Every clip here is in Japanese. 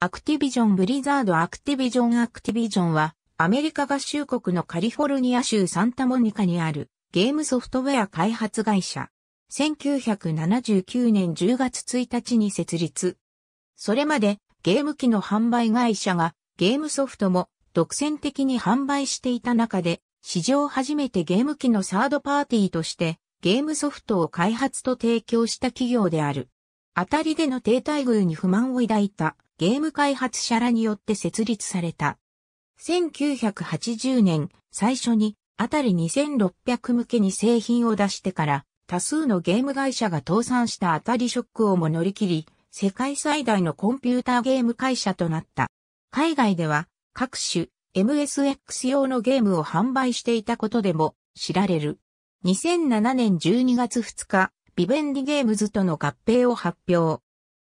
アクティビジョンブリザードアクティビジョンはアメリカ合衆国のカリフォルニア州サンタモニカにあるゲームソフトウェア開発会社。1979年10月1日に設立。それまでゲーム機の販売会社がゲームソフトも独占的に販売していた中で史上初めてゲーム機のサードパーティーとしてゲームソフトを開発と提供した企業である。当たりでの低待遇に不満を抱いた。ゲーム開発者らによって設立された。1980年、最初に、辺り2600向けに製品を出してから、多数のゲーム会社が倒産した辺りショックをも乗り切り、世界最大のコンピューターゲーム会社となった。海外では、各種 MSX 用のゲームを販売していたことでも知られる。2007年12月2日、ビベンディゲームズとの合併を発表。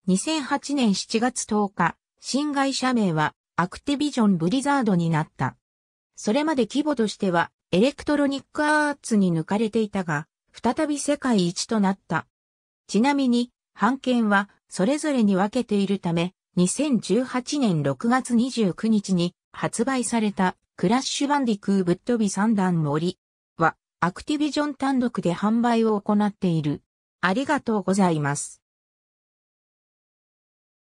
2008年7月10日、新会社名はアクティビジョン・ブリザードになった。それまで規模としてはエレクトロニックアーツに抜かれていたが、再び世界一となった。ちなみに、版権はそれぞれに分けているため、2018年6月29日に発売されたクラッシュバンディクーぶっ飛び三段森はアクティビジョン単独で販売を行っている。ありがとうございます。